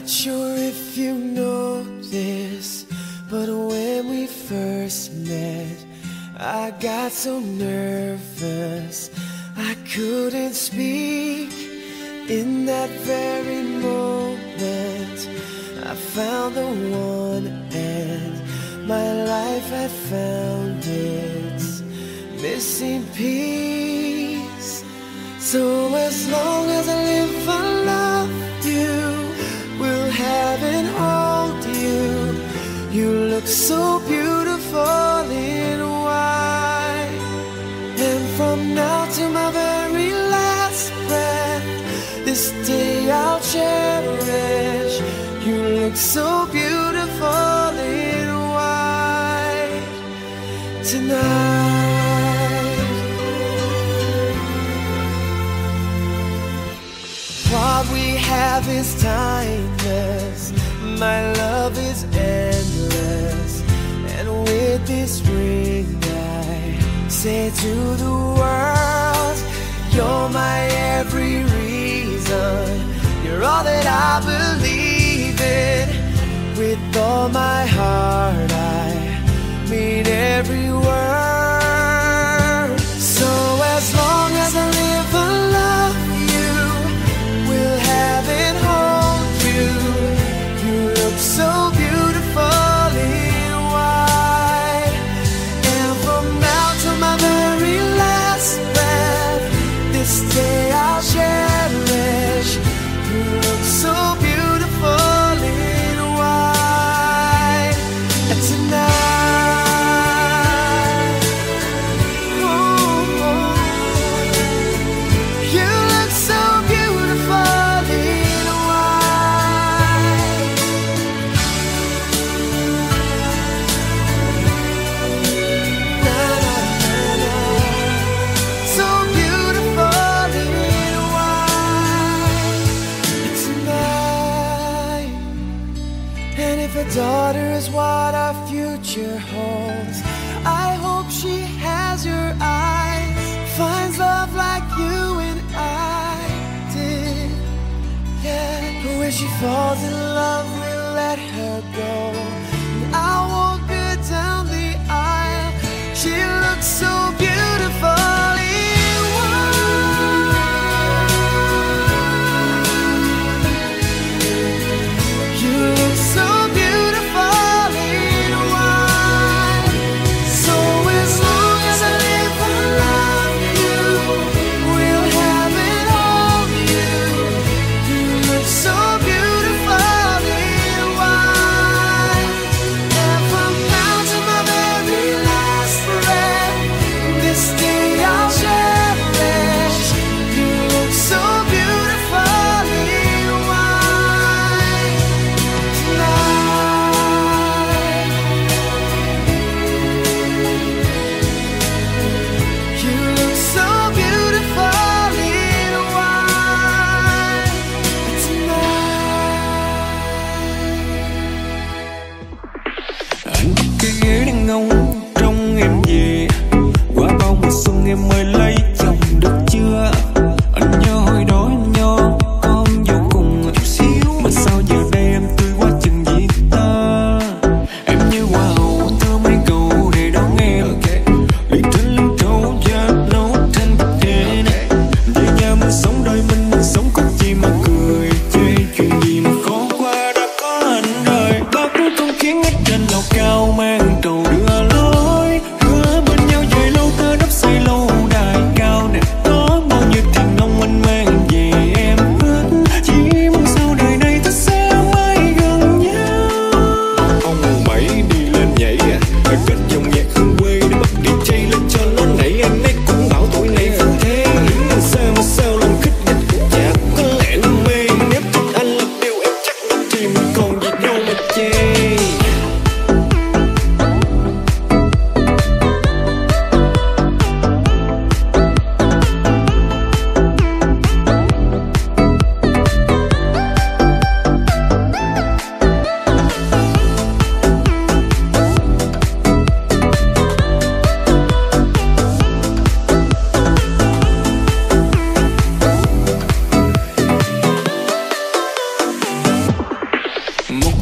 Not sure if you know this, but when we first met, I got so nervous I couldn't speak. In that very moment, I found the one, and my life had found its missing piece. So as long as I live, I love you, will have and hold you. You look so beautiful in white, and from now to my very last breath, this day I'll cherish. You look so beautiful in white tonight. What we have is timeless, my love is endless, and with this ring I say to the world, you're my every reason, you're all that I believe in. With all my heart I mean every word. So as long as I live a love, so beautiful in white, and from now to my very last breath, this day I'll cherish. You look so beautiful in white tonight. Oh, oh. You look so beautiful. Daughter is what our future holds. I hope she has your eyes, finds love like you and I did. Yeah, but when she falls in love, we'll let her go, and I won't go down the aisle. She looks so beautiful.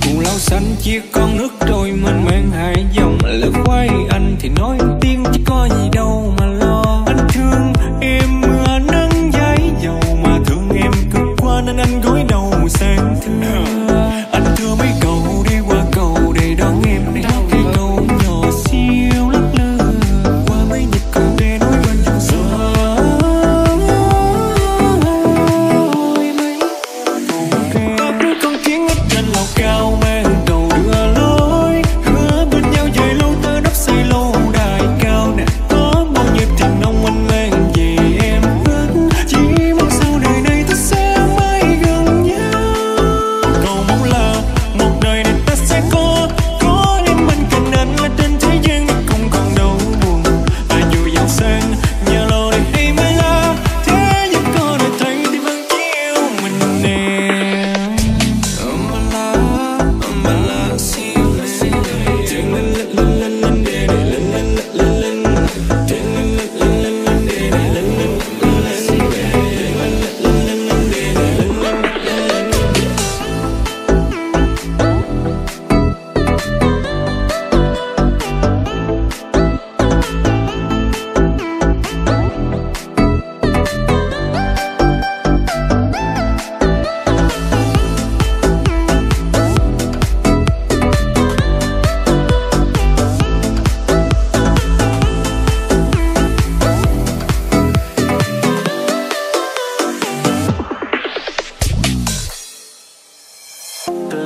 cù lao xanh chia con nước trôi mênh mang hai dòng. Lỡ quay anh thì nói tiếng chứ có gì đâu mà lo. Anh thương em mưa nắng giấy dầu mà thương em cực quá nên anh gối đầu sang thương. Anh thưa mấy cậu đi qua cầu để đón em này, cái cầu nhỏ xíu lắc lư qua mấy nhịp cầu để nối bên dòng sông. Có đứa con kiến ít trên lầu cao mang đầu đưa lối, hứa bên nhau về lâu tới đắp xây lâu đài cao nè. Có bao nhiêu thằng nông anh mang về em hết, chỉ mong sau đời này ta sẽ mãi gần nhau. Cầu mong là một đời này ta sẽ có em bên cạnh anh là trên thế gian không còn đau buồn. Ai dù giàu sang nhà lầu này hay mãi là thế nhưng có đời thấy thì vẫn chỉ yêu mình em. Từ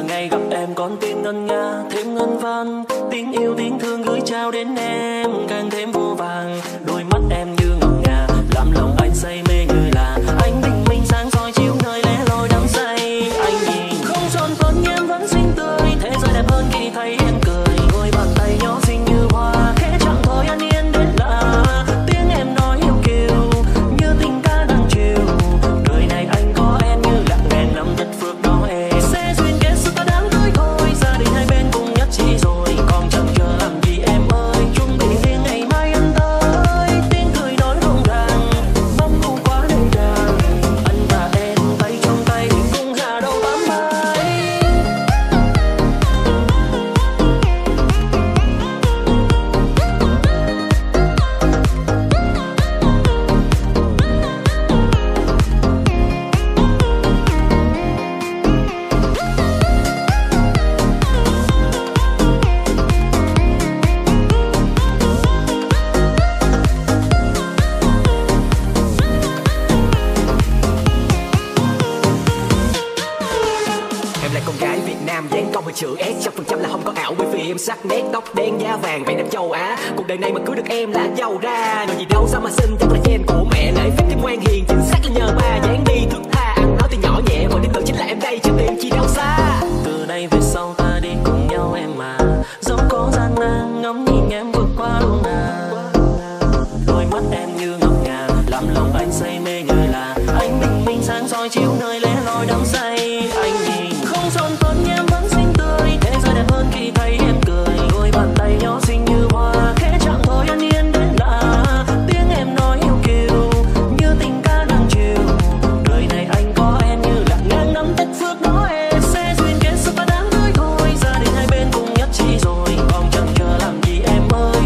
ngày gặp em con tim ngân nga thêm ngân vang, tiếng yêu tiếng thương gửi trao đến em càng thêm vô vàng. Đôi mắt em như ngọc ngà làm lòng anh say mê người lạ. Anh bình minh sáng soi chiếu nơi lẻ loi đắm say. Anh nhìn không tròn con em vẫn xinh tươi, thế giới đẹp hơn khi thấy em cười. Đôi bàn tay nhỏ xinh như hoa khẽ chẳng thôi anh yên đến lạ. Tiếng em nói yêu kiều như tình ca đang chiều. Đời này anh có em như lặng đèn nằm đất phước đó em. Sẽ duyên kết sự ta đáng cưới thôi, gia đình hai bên cùng nhất trí rồi. Còn chẳng chờ làm gì em ơi, chung bình yên ngày mai anh tới. Tiếng cười nói rộn ràng, mong cùng quá đầy đàn. Anh và em tay trong tay cùng hà đâu bám mãi. Em là con gái Việt Nam dáng cong hình chữ S, 100% là không có ảo bởi vì em sắc nét tóc đen da vàng vẻ đẹp châu Á. Cuộc đời này mà cưới được em là giàu ra, người gì đâu sao mà xinh chắc là gen của mẹ. Lễ phép thêm ngoan hiền chính xác là nhờ ba, dáng đi thước tha ăn nói từ nhỏ nhẹ mọi tin tưởng chính là em đây chứ tìm chi đâu xa. Từ đây về sau ta đi cùng nhau em mà, dẫu có gian nan ngắm nhìn em vượt qua luôn à. Đôi mắt em như ngọc ngà làm lòng anh say mê người lạ. Anh bình minh sáng soi chiếu nơi lẻ loi đắm say. Anh nhìn không son phấn em vẫn xinh tươi, thế giới đẹp hơn khi thấy em cười. Đôi bàn tay nhỏ xinh như hoa khẽ chạm thôi anh yên đến lạ. Tiếng em nói yêu kiều như tình ca đang chiều. Đời này anh có em như lặng ngang nắm tách phước đó em. Sẽ duyên kết sự ta đáng cưới thôi, gia đình hai bên cùng nhất trí rồi. Còn chẳng chờ làm gì em ơi,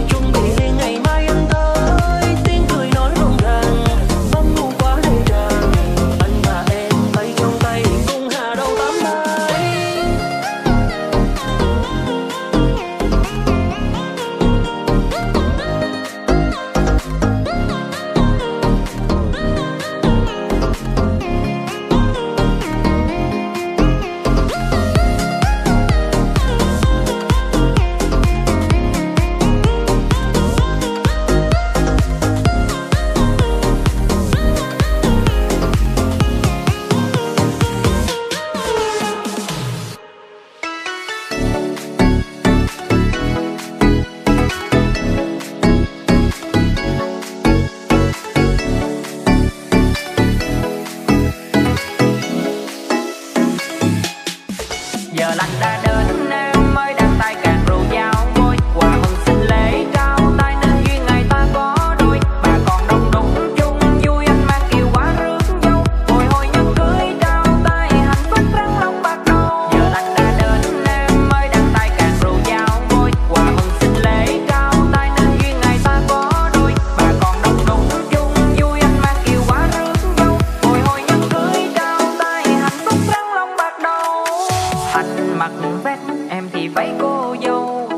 váy cô dâu,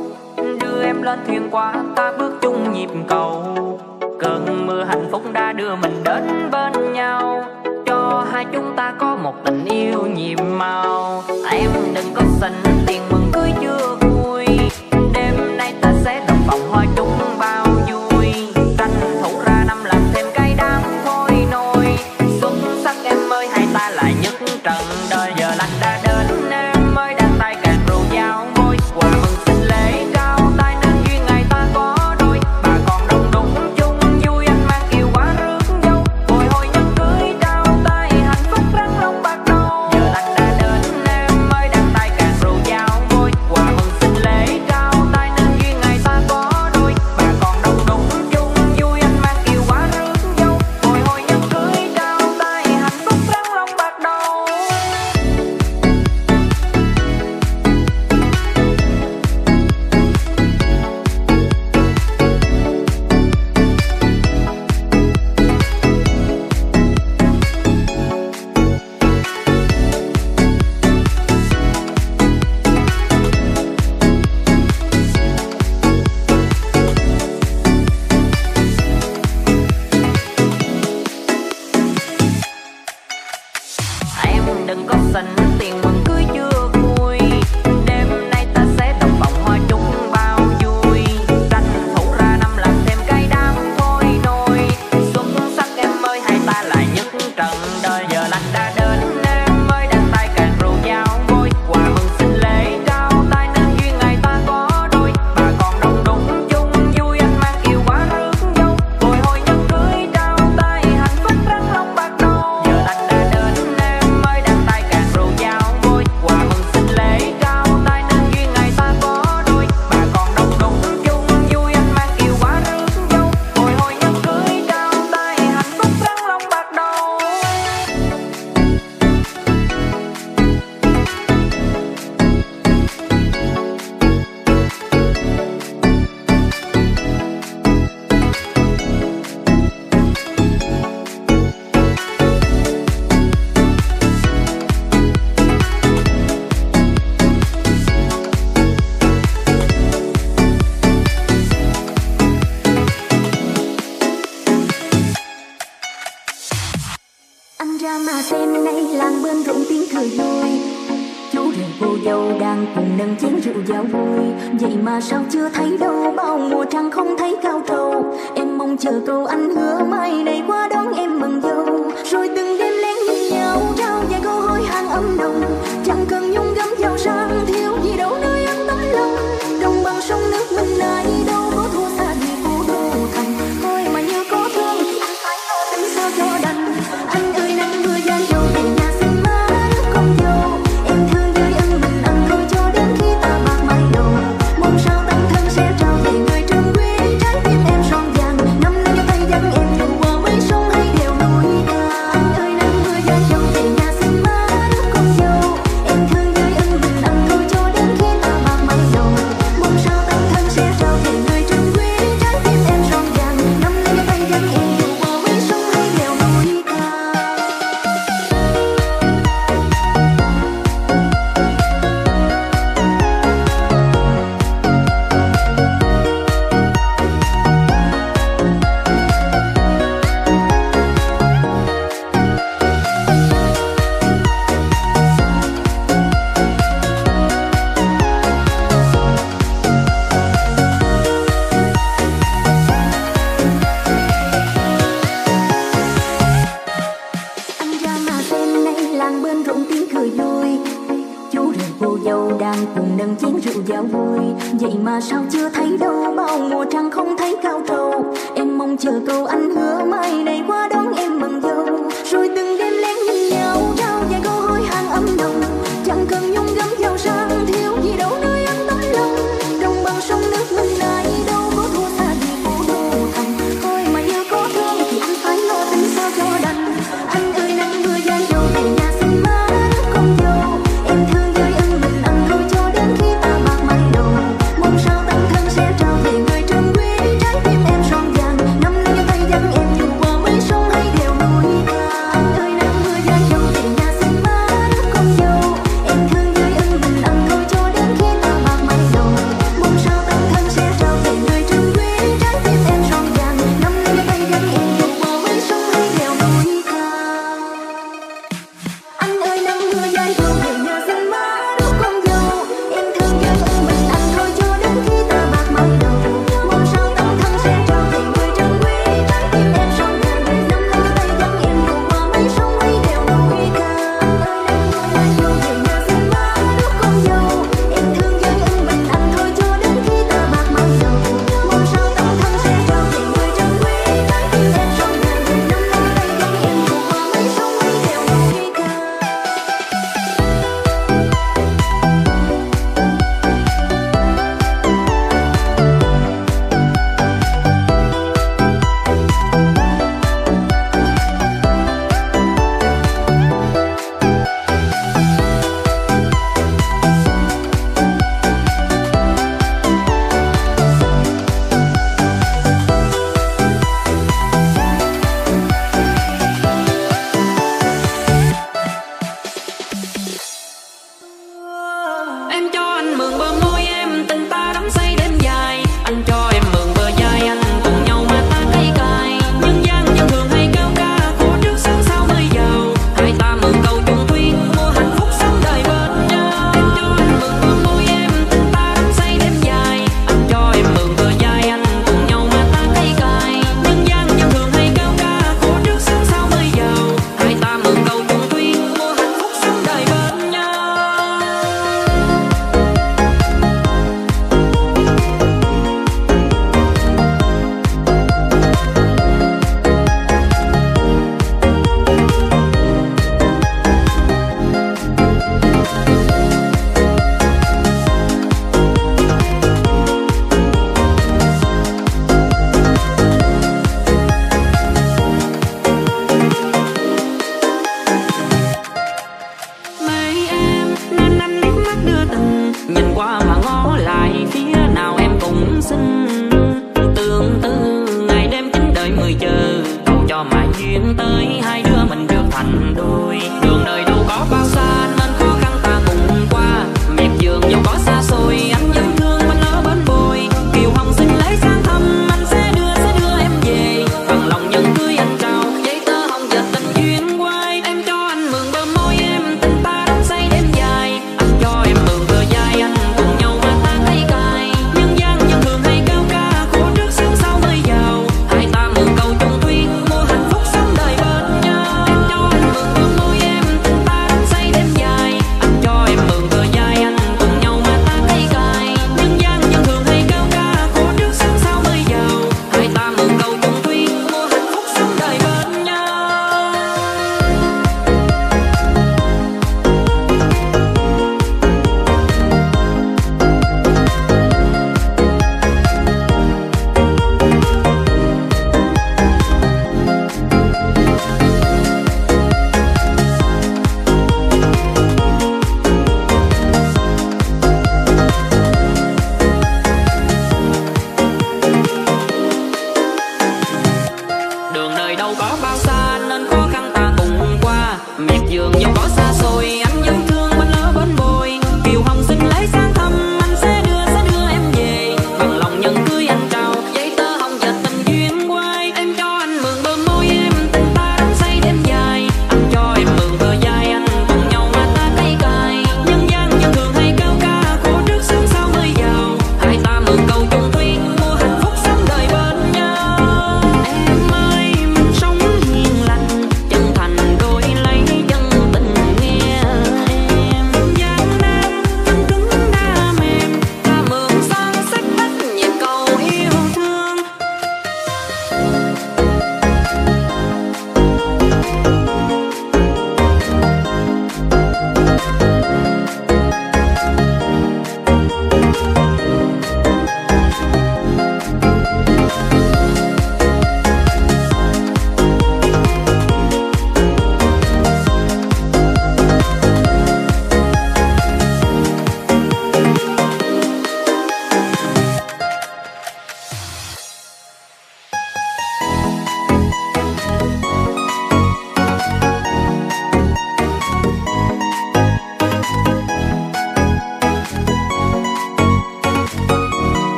đưa em lên thuyền qua ta bước chung nhịp cầu. Cơn mưa hạnh phúc đã đưa mình đến bên nhau, cho hai chúng ta có một tình yêu nhiệm màu. Em đừng có xinh, tiền mừng cưới chưa vui, đêm nay ta sẽ đồng phòng hoa chung bao vui. Tranh thủ ra năm làm thêm cái đám thôi nôi, xuất sắc em ơi hai ta lại nhất trận đời. Giờ lành đã đến em ơi, đàn tay càng rượu dao môi, quà mừng xin lễ cao tai nên duyên ngày ta có đôi. Bà còn đồng đụng chung vui, anh mang kiều quá rước dâu, bồi hồi nhân cưới trao tay hạnh phúc rắn long bạc đầu. Giờ lành đã đến em ơi, đàn tay càng rượu dao môi, quà mừng xin lễ cao tai nên duyên ngày ta có đôi. Bà còn đồng đụng chung vui, anh mang kiều quá rước dâu, bồi hồi nhân cưới trao tay hạnh phúc rắn long bạc đầu. Đừng có xinh, tiền mừng cưới chưa vui, đêm nay ta sẽ đồng vòng hoa chung bao vui. Tranh thủ ra năm làm thêm cái đám thôi nôi, xuất sắc em ơi hai ta lại nhất trận đời. Giờ lành đã đến em ơi, đàn tay càng rượu dao môi, quà mừng xin lễ trao tay nên duyên ngày ta có đôi. Bà còn đồng đụng chung vui, anh mang kiều quá rước dâu, bồi hồi nhân cưới trao tay hạnh phúc rắn long bạc đầu. Giờ lành đã đến em ơi, đàn tay càng rượu dao môi, quà mừng xin lễ trao tay nên duyên ngày ta có đôi. Bà còn đồng đụng chung vui, anh mang kiều quá rước dâu, bồi hồi nhân cưới trao tay hạnh phúc rắn long bạc đầu. Anh ra mà xem nay làng bên rộn tiếng cười đôi, chú rể cô dâu đang cùng nâng chén rượu giao vui. Vậy mà sao chưa thấy đâu, bao mùa trăng không thấy cao trầu. Em mong chờ câu anh hứa mai này qua đón em mừng dâu, rồi từng đêm lén nhìn nhau trao vài câu hối hàn ấm nồng. Chẳng cần nhung gấm giàu sang, thiếu gì đâu nơi ấm tấm lòng. Đồng bằng sông nước mình này đâu có thua xa gì cô đô thành. Thôi mà như có thương, anh phải lo tính sao cho đành. Anh ơi nắng mưa gian dầu về nhà xin má đứa con dâu. Em thương với anh mình ăn thôi cho đến khi ta bạc mai đầu. Mong sao tấm thân sẽ trao về người trân quý, trái tim em son vàng. Năm nay cho tay dắt em dù qua mấy sông hay đèo núi cao. Anh ơi nắng mưa gian dầu về nhà xin má đứa con dâu. Em thương với anh mình ăn thôi cho đến khi ta bạc mai đầu. Mong sao tấm thân sẽ trao về người trân quý, trái tim em son vàng. Năm nay cho tay dắt em dù qua mấy sông hay đèo núi cao. Anh ra mà xem nay làng bên rộn tiếng cười đôi, chú rể cô dâu đang cùng nâng chén rượu giao vui. Vậy mà sao chưa thấy đâu, bao mùa trăng không thấy cao trầu. Em mong chờ câu anh hứa mai này qua đón em mừng dâu, rồi từng đêm lén nhìn nhau trao vài câu hối hàn ấm nồng. Chẳng cần nhung gấm giàu sang, thiếu gì đâu nơi ấm tấm lòng. Đồng bằng sông nước mình này đâu có thua xa gì cô đô thành. Thôi mà như có thương thì anh phải lo tính sao cho đành. Anh ơi nắng mưa gian dầu về nhà xin má đứa con dâu. Em thương với anh mình ăn thôi cho đến khi ta bạc mai đầu. Mong sao tấm thân sẽ trao về người trân quý, trái tim em son vàng. Năm nay cho tay dắt em dù qua mấy sông hay đèo núi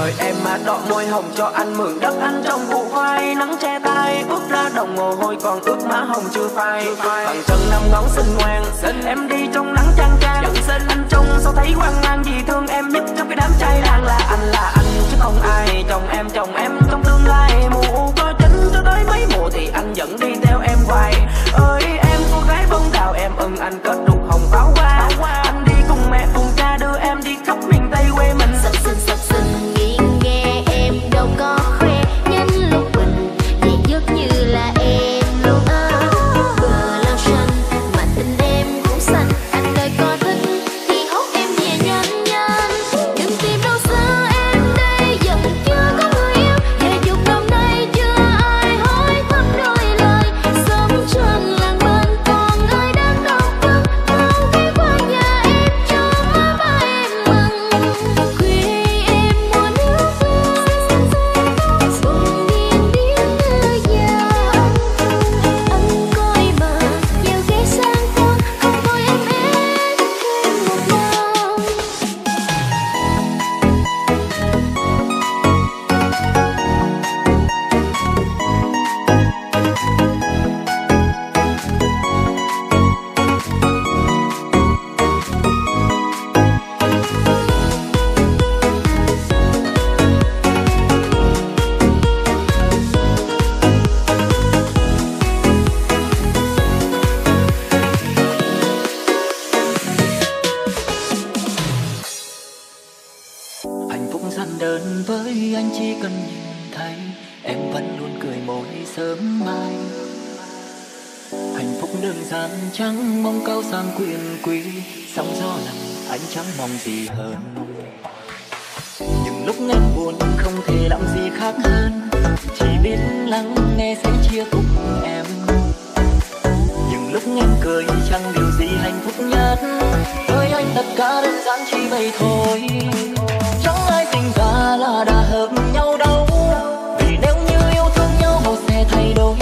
Thời em má đọ môi hồng cho ăn mừng đất ăn trong vụ khoai. Nắng che tay bước ra đồng mồ hôi còn ướt má hồng chưa phai. Bằng chân năm ngón xinh ngoan, em đi trong nắng chang chang. Anh trông sao thấy hoang mang vì thương em nhất trong cái đám trai đang là anh chứ không ai. Chồng em trong tương lai mù có chính cho tới mấy mùa thì anh vẫn đi theo em hoài. Ơi em cô gái bông đào em ưng anh kết đục hồng pháo hoa. Anh đi cùng mẹ cùng cha đưa em đi khắp miền Tây quê mình. Sắp xinh nghiêng nghe em đâu có khoe nhân lúc mình thì dứt như là em luôn ở bờ lao xanh mà tình em cũng xanh. Anh đời có thích thì hốt em về nhanh nhanh. Đừng tìm đâu xa em đây giờ chưa có người yêu. Về dục đồng đây chưa ai hỏi thăm đôi lời. Sớm trên làng bên còn ai đang đọc chân. Đâu khi qua nhà em cho má ba em mừng. Chẳng mong cao sang quyền quý, sóng gió lặng anh chẳng mong gì hơn. Những lúc em buồn không thể làm gì khác hơn, chỉ biết lắng nghe sẽ chia túc em. Những lúc em cười chẳng điều gì hạnh phúc nhất, với anh tất cả đơn giản chỉ vậy thôi. Chẳng ai tình ta là đã hợp nhau đâu, vì nếu như yêu thương nhau họ sẽ thay đổi.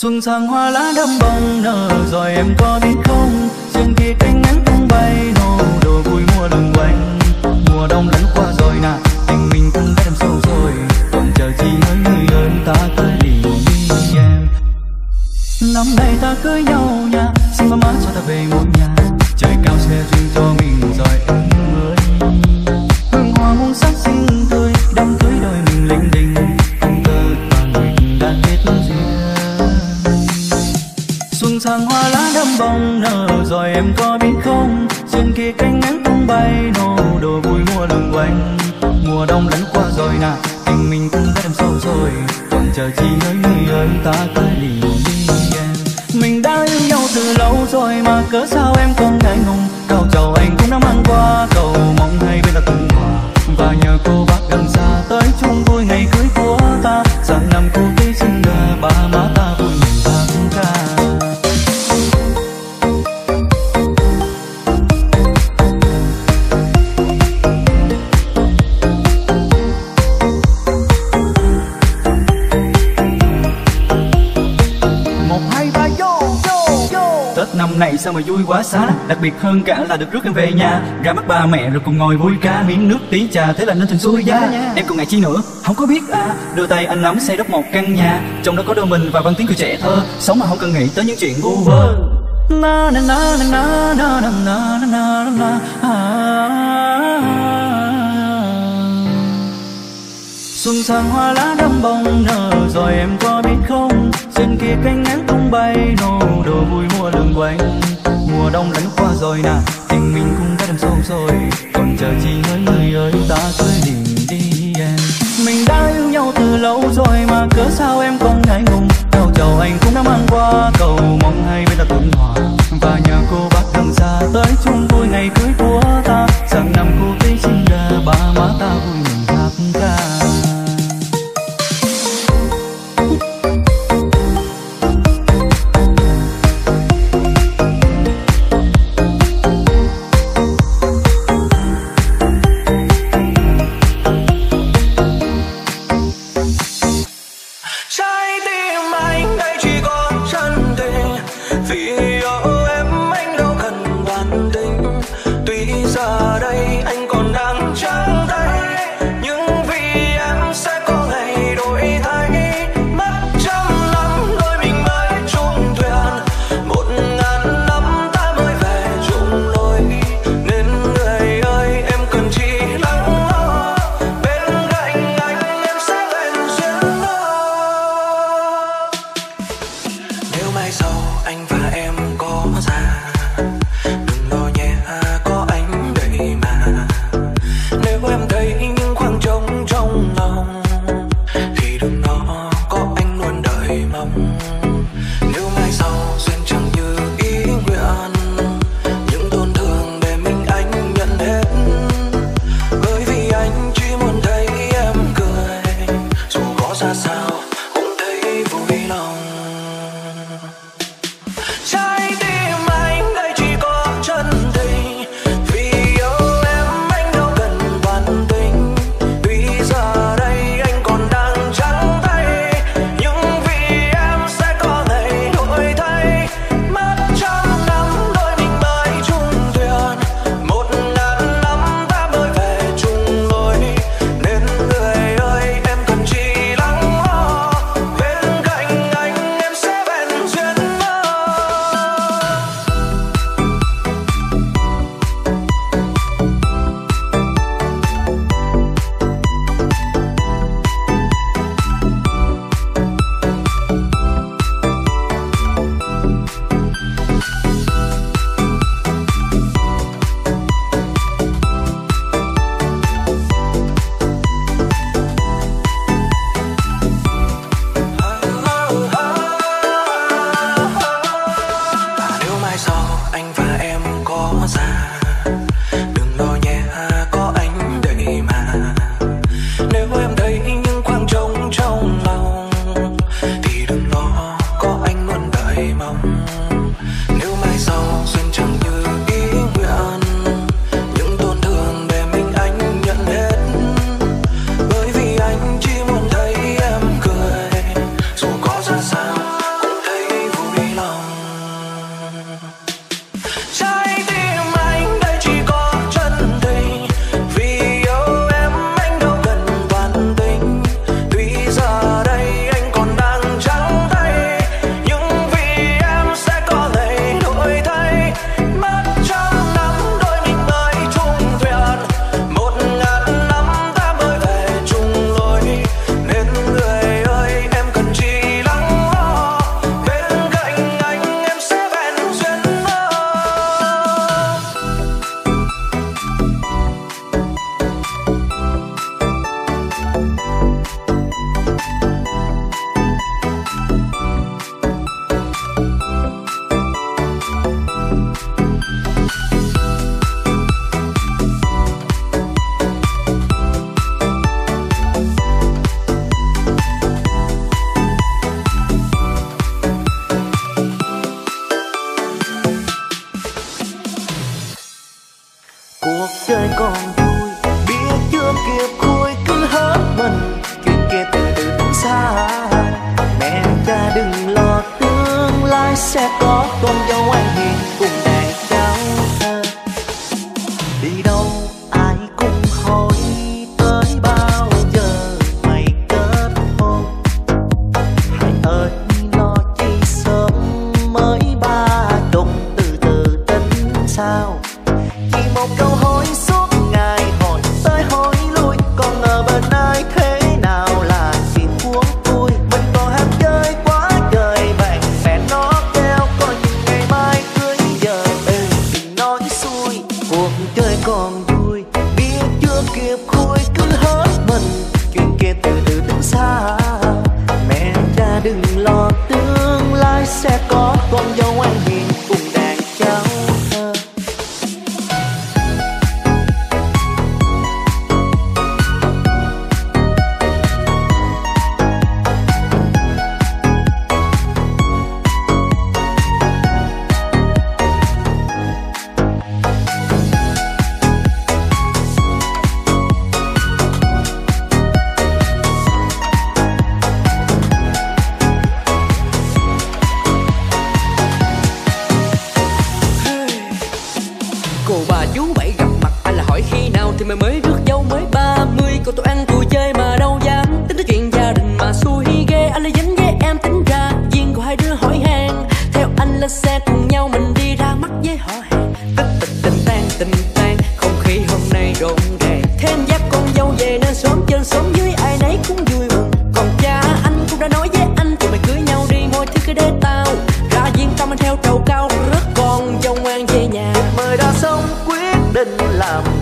Xuân sang hoa lá đâm bông nở rồi em có biết không, riêng khi cánh ngắn tung bay nổ đồ vui mùa đồng quanh. Mùa đông đã qua rồi nè, tình mình cũng đã đâm sâu rồi, còn chờ chi hỡi người lớn ta tới đi em. Năm nay ta cưới nhau nha, xin ba má cho ta về ngôi nhà, trời cao sẽ duyên cho mình rồi em mới. Hương hoa muôn sắc xinh tươi đắm cưới đôi mình linh đình, anh tơ và mình đã kết duyên. Xuân sang hoa lá đâm bông nở rồi em có biết không, xuân kia cánh nắng tung bay nổ đồ vui mùa đồng quanh. Mùa đông đã qua rồi nè, tình mình cũng đã đâm sâu rồi, còn chờ chi hỡi người ơi ta tới lì đi em. Mình đã yêu nhau từ lâu rồi mà cớ sao em không ngại ngùng, cao trầu anh cũng đã mang qua cầu mong hai bên là cùng hòa, và nhờ cô bác gần xa tới chung vui ngày cưới của ta, sang năm cô tí sinh đời ba má ta vui mừng tháng ca. Năm này sao mà vui quá xá, đặc biệt hơn cả là được rước em về nhà, ra mắt ba mẹ rồi cùng ngồi vui cá miếng nước tí trà, thế là nên thành xuôi giá. Em còn ngại chi nữa, không có biết à, đưa tay anh nắm xây đắp một căn nhà, trong đó có đôi mình và văn tiếng cười trẻ thơ, sống mà không cần nghĩ tới những chuyện vu vơ. Na na na na na na na na na na Xuân sang hoa lá đâm bông nở rồi em có biết không, xuân kia cánh nắng tung bay nổ đồ vui mùa đường quanh. Mùa đông đã qua rồi nè, tình mình cũng đã đâm sâu rồi, còn chờ chi hỡi người ơi ta cưới mình đi em. Mình đã yêu nhau từ lâu rồi mà cớ sao em còn ngại ngùng, cao trầu anh cũng đã mang qua cầu mong hai bên là thuận hòa, và nhờ cô bác gần xa tới chung vui ngày cưới của ta, sang năm cô tí sinh ra ba má ta vui mừng hát ca. Trái tim anh đây chỉ có chân tình,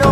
nói